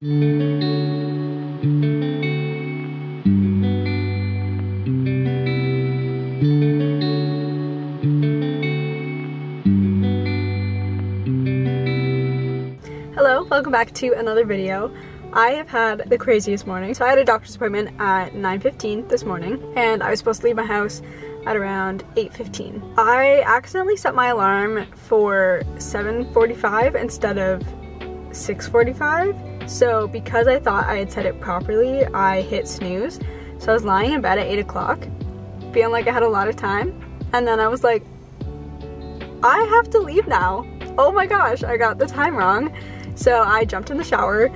Hello, welcome back to another video. I have had the craziest morning. So I had a doctor's appointment at 9:15 this morning, and I was supposed to leave my house at around 8:15. I accidentally set my alarm for 7:45 instead of 6:45. So because I thought I had set it properly, I hit snooze. So I was lying in bed at 8 o'clock, feeling like I had a lot of time. And then I was like, I have to leave now. Oh my gosh, I got the time wrong. So I jumped in the shower.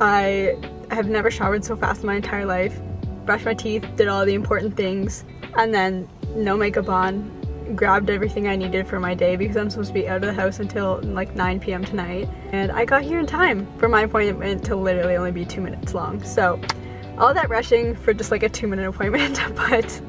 I have never showered so fast in my entire life. Brushed my teeth, did all the important things, and then no makeup on. Grabbed everything I needed for my day because I'm supposed to be out of the house until like 9 p.m. tonight, and I got here in time for my appointment to literally only be 2 minutes long. So all that rushing for just like a 2-minute appointment, but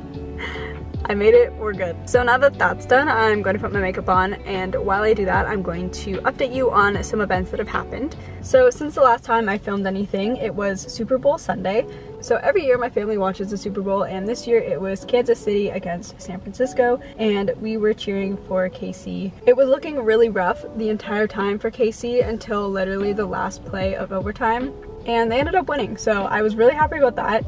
I made it, we're good. So now that that's done, I'm going to put my makeup on, and while I do that, I'm going to update you on some events that have happened. So since the last time I filmed anything, it was Super Bowl Sunday. So every year my family watches the Super Bowl, and this year it was Kansas City against San Francisco, and we were cheering for KC. It was looking really rough the entire time for KC until literally the last play of overtime, and they ended up winning. So I was really happy about that.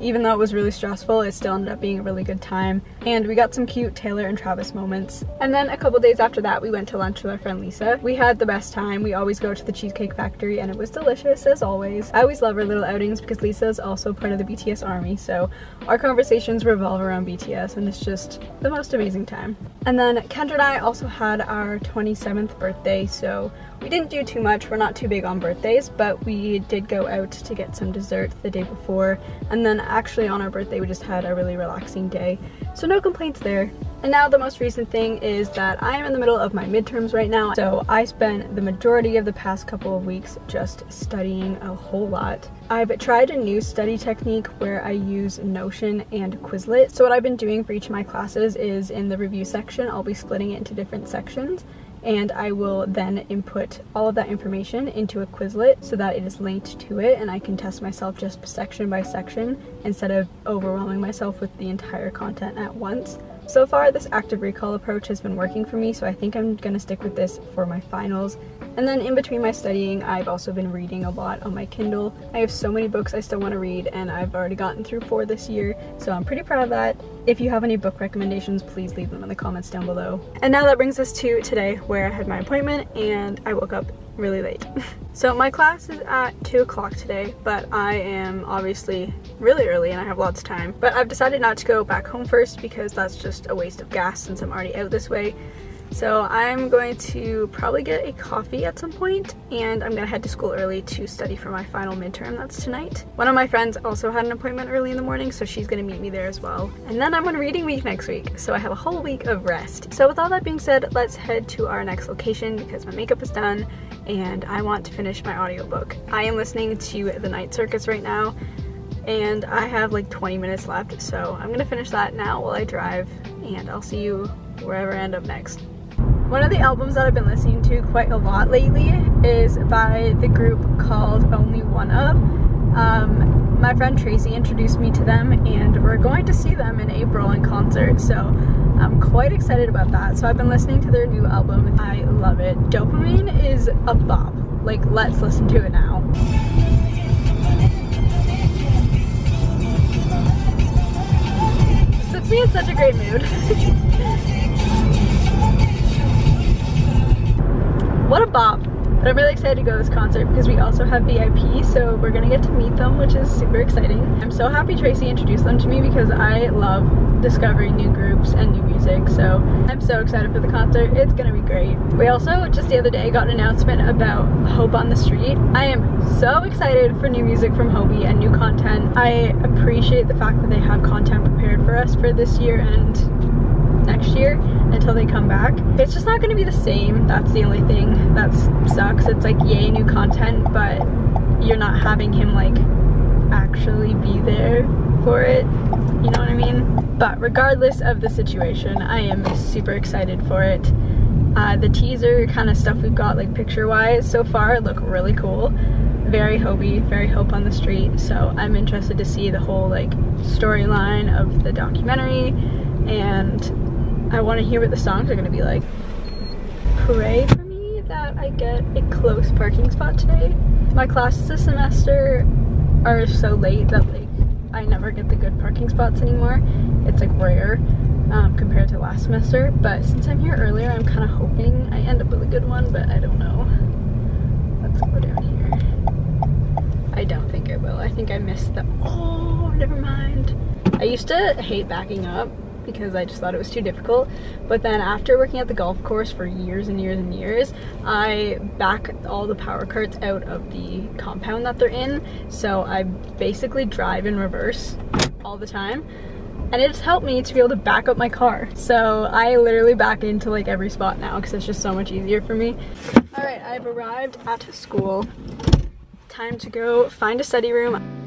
Even though it was really stressful, it still ended up being a really good time, and we got some cute Taylor and Travis moments. And then a couple days after that, we went to lunch with our friend Lisa. We had the best time. We always go to the Cheesecake Factory, and it was delicious as always. I always love our little outings because Lisa is also part of the BTS army, so our conversations revolve around BTS, and it's just the most amazing time. And then Kendra and I also had our 27th birthday, so we didn't do too much. We're not too big on birthdays, but we did go out to get some dessert the day before, and then actually on our birthday we just had a really relaxing day, so no complaints there. And now the most recent thing is that I am in the middle of my midterms right now, so I spent the majority of the past couple of weeks just studying a whole lot. I've tried a new study technique where I use Notion and Quizlet. So what I've been doing for each of my classes is in the review section I'll be splitting it into different sections, and I will then input all of that information into a Quizlet so that it is linked to it, and I can test myself just section by section instead of overwhelming myself with the entire content at once. So far, this active recall approach has been working for me, so I think I'm gonna stick with this for my finals. And then in between my studying, I've also been reading a lot on my Kindle. I have so many books I still want to read, and I've already gotten through 4 this year, so I'm pretty proud of that. If you have any book recommendations, please leave them in the comments down below. And now that brings us to today, where I had my appointment and I woke up really late. So my class is at 2 o'clock today, but I am obviously really early and I have lots of time. But I've decided not to go back home first because that's just a waste of gas since I'm already out this way. So I'm going to probably get a coffee at some point, and I'm gonna head to school early to study for my final midterm. That's tonight. One of my friends also had an appointment early in the morning, so she's gonna meet me there as well. And then I'm on reading week next week, so I have a whole week of rest. So with all that being said, let's head to our next location because my makeup is done and I want to finish my audiobook. I am listening to The Night Circus right now, and I have like 20 minutes left, so I'm gonna finish that now while I drive, and I'll see you wherever I end up next. One of the albums that I've been listening to quite a lot lately is by the group called Only One Of. My friend Tracy introduced me to them, and we're going to see them in April in concert, so I'm quite excited about that. So I've been listening to their new album, and I love it. Dopamine is a bop. Like, let's listen to it now. This puts me in such a great mood. What a bop! But I'm really excited to go to this concert because we also have VIP, so we're gonna get to meet them, which is super exciting. I'm so happy Tracy introduced them to me because I love discovering new groups and new music, so I'm so excited for the concert. It's gonna be great. We also just the other day got an announcement about Hope on the Street. I am so excited for new music from Hobie and new content. I appreciate the fact that they have content prepared for us for this year and next year until they come back. It's just not going to be the same. That's the only thing that sucks. It's like, yay, new content, but you're not having him like actually be there for it, you know what I mean? But regardless of the situation, I am super excited for it. The teaser kind of stuff we've got like picture wise so far look really cool. very hopey, very hope on the street. So I'm interested to see the whole like storyline of the documentary, and I want to hear what the songs are going to be like. Pray for me that I get a close parking spot today. My classes this semester are so late that like I never get the good parking spots anymore. It's like rare compared to last semester, but since I'm here earlier, I'm kind of hoping I end up with a good one, but I don't know. Let's go down here. I don't think I will. I think I missed the, oh, never mind. I used to hate backing up because I just thought it was too difficult, but then after working at the golf course for years and years and years, I back all the power carts out of the compound that they're in, so I basically drive in reverse all the time, and it's helped me to be able to back up my car. So I literally back into like every spot now because it's just so much easier for me. All right, I've arrived at school. Time to go find a study room.